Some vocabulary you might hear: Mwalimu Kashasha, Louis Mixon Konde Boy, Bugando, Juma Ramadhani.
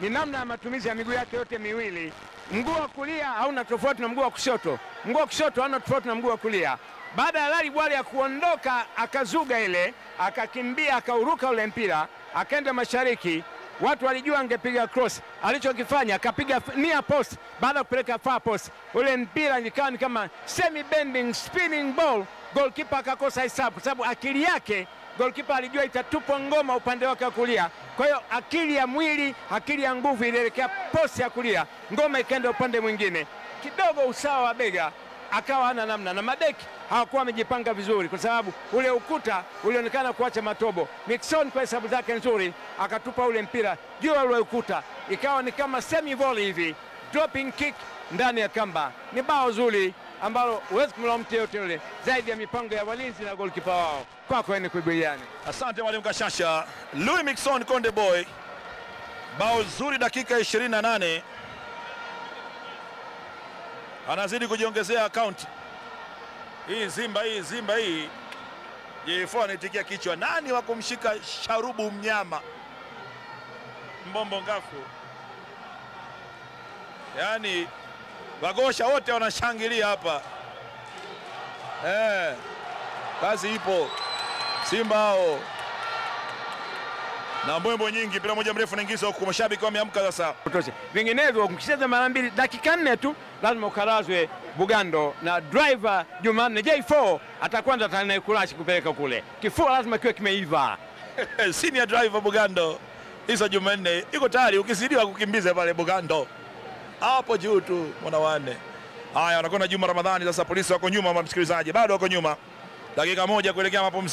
Ni namna ya matumizi ya miguu yake yote miwili. Mguu wa kulia hauna tofauti na mguu wa kushoto. Mguu wa kushoto hauna tofauti na mguu wa kulia. Baada ya Lali Bwali ya kuondoka, akazuga ile, akakimbia, akauruka ule mpira, akaenda mashariki. Watu walijua angepiga cross. Alichokifanya akapiga near post baada kupeleka far post. Ule mpira nikawa ni kama semi bending spinning ball. Goalkeeper akakosa hesabu sababu akili yake, goalkeeper alijua itatupwa ngoma upande wake wa kulia. Kwa hiyo akili ya mwili, akili ya nguvu ilielekea post ya kulia. Ngoma ikaenda upande mwingine. Kidogo usawa wa bega akawa hana namna, na madeki hawakuwa wamejipanga vizuri kwa sababu ule ukuta ulionekana kuacha matobo. Nixon kwa hesabu zake nzuri akatupa ule mpira juu ya ule ukuta, ikawa ni kama semi volley hivi, dropping kick ndani ya kamba. Ni bao zuri ambalo huwezi kumlaumu mtu yote yule zaidi ya mipango ya walinzi na goalkeeper wao. Kwako ni kuibuiani. Asante Mwalimu Kashasha. Louis Mixon Konde Boy, bao zuri dakika 28. Anazidi kujiongezea account. Hii Simba hii. J4 anaitikia kichwa. Nani wa kumshika sharubu mnyama? Mbombo ngafu. Yaani Bagosha wote wanashangilia hapa. Kazi ipo. Simba hao. Na mbwembo nyingi, bila moja mrefu naingiza kwa mashabiki wameamka sasa. Vinginevyo ukicheza mara mbili dakika 4 tu lazima ukarazwe Bugando na driver Jumanne. J4 atakwenda tanaikulashi kupeleka kule. Kifua lazima kiwe kimeiva. Senior driver Bugando hizo Jumanne iko tayari, ukizidiwa kukimbiza pale Bugando. Hapo juu tu mwana wanne. Haya wanakwenda Juma Ramadhani sasa, polisi wako nyuma msikilizaji. Bado wako nyuma. Dakika 1 kuelekea mapumziko.